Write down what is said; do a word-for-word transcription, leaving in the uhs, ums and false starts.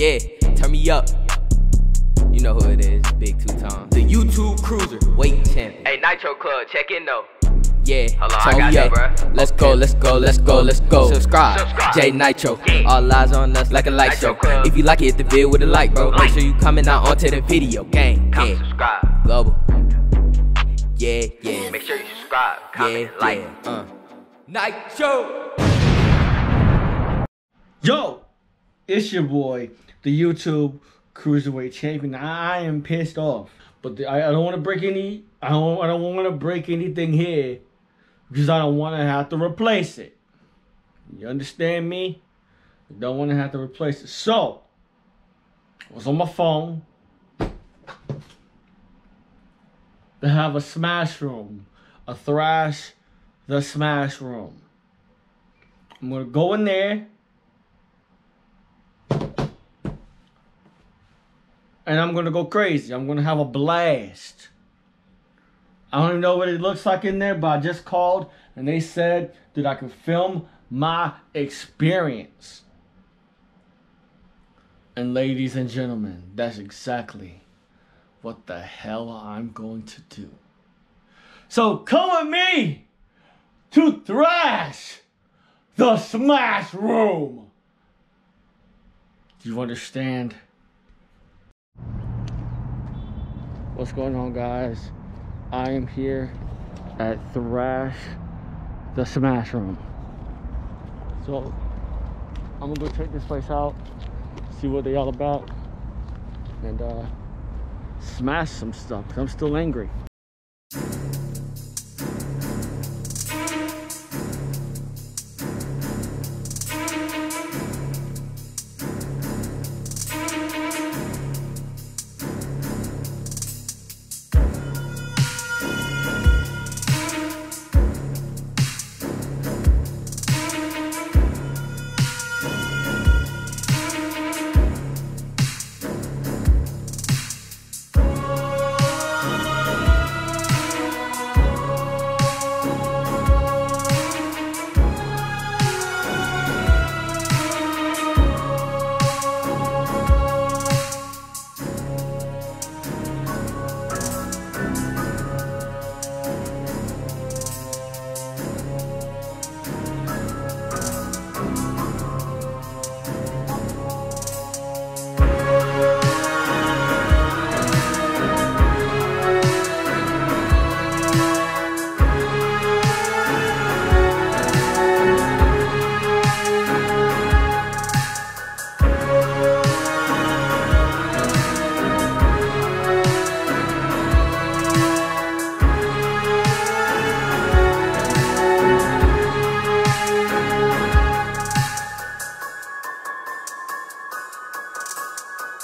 Yeah, turn me up. You know who it is, Big Two Time. The YouTube Cruiser, Weight Champ. Hey, Nitro Club, check in though. Yeah, hello, I got you, bruh. Let's go, let's go, let's go, let's go. Subscribe, Subscribe. J Nitro. Yeah. All eyes on us like a light show. Club. If you like it, hit the vid with a like, bro. Like. Make sure you comment out onto the video, gang. Come yeah. subscribe. Global. Yeah, yeah. Make sure you subscribe, comment, yeah, like. Yeah. Uh. Nitro. Yo, it's your boy, the YouTube Cruiserweight Champion. I am pissed off, but the, I, I don't want to break any. I don't. I don't want to break anything here. Because I don't want to have to replace it. You understand me? I don't want to have to replace it. So, I was on my phone. They have a Smash Room. A Thrash the Smash Room. I'm going to go in there. And I'm going to go crazy. I'm going to have a blast. I don't even know what it looks like in there, but I just called and they said that I can film my experience. And ladies and gentlemen, that's exactly what the hell I'm going to do. So come with me to Thrash the Smash Room. Do you understand? What's going on, guys? I am here at Thrash the Smash Room. So I'm gonna go check this place out, see what they all about, and uh, smash some stuff. I'm still angry.